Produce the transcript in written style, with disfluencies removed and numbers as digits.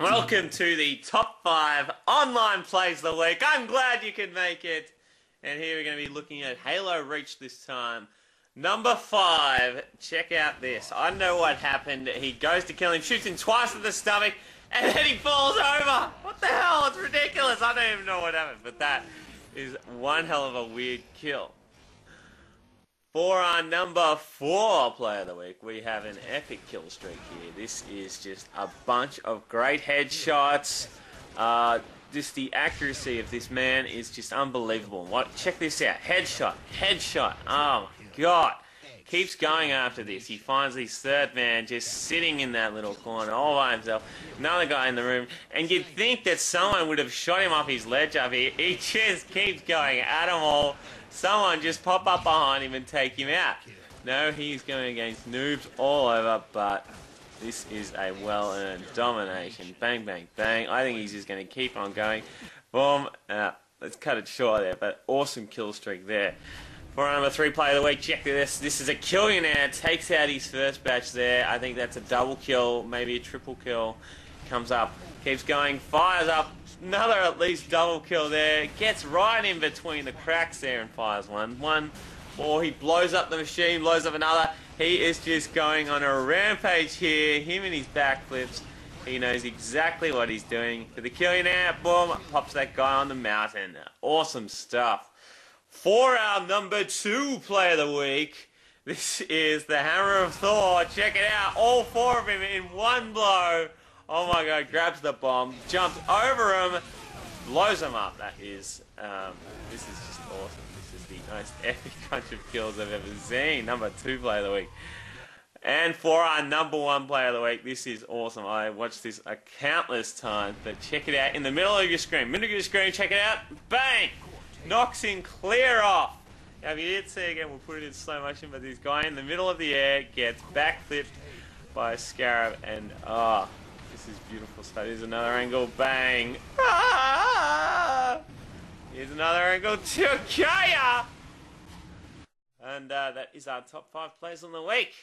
Welcome to the Top 5 Online Plays of the Week. I'm glad you could make it. And here we're going to be looking at Halo Reach this time. Number 5. Check out this. I know what happened. He goes to kill him, shoots him twice in the stomach, and then he falls over. What the hell? It's ridiculous. I don't even know what happened. But that is one hell of a weird kill. For our number 4 player of the week, we have an epic kill streak here. This is just a bunch of great headshots. Just the accuracy of this man is just unbelievable. What? Check this out. Headshot. Headshot. Oh my god. Keeps going after this. He finds this third man just sitting in that little corner all by himself. Another guy in the room. And you'd think that someone would have shot him off his ledge up here. He just keeps going at them all. Someone just pop up behind him and take him out. No, he's going against noobs all over, but this is a well-earned domination. Bang, bang, bang. I think he's just going to keep on going. Boom. Let's cut it short there, but awesome kill streak there. For our number 3 player of the week, check this. This is a killionaire. Takes out his first batch there. I think that's a double kill, maybe a triple kill. Comes up, keeps going, fires up. Another at least double kill there. Gets right in between the cracks there and fires one. Or he blows up the machine, blows up another. He is just going on a rampage here. Him and his backflips. He knows exactly what he's doing. For the killionaire, boom, pops that guy on the mountain. Awesome stuff. For our number 2 player of the week, this is the Hammer of Thor. Check it out. All 4 of him in one blow. Oh my god, grabs the bomb, jumps over him, blows him up. That is, this is just awesome. This is the most epic bunch of kills I've ever seen. Number 2 player of the week. And for our number 1 player of the week, this is awesome. I watched this a countless times, but check it out. In the middle of your screen, check it out. Bang! Knocks him clear off. Now, if you did see again, we'll put it in slow motion, but this guy in the middle of the air gets backflipped by Scarab and, oh, this is beautiful stuff. Here's another angle. Bang! Ah! Here's another angle to Kaya! And that is our top 5 plays on the week.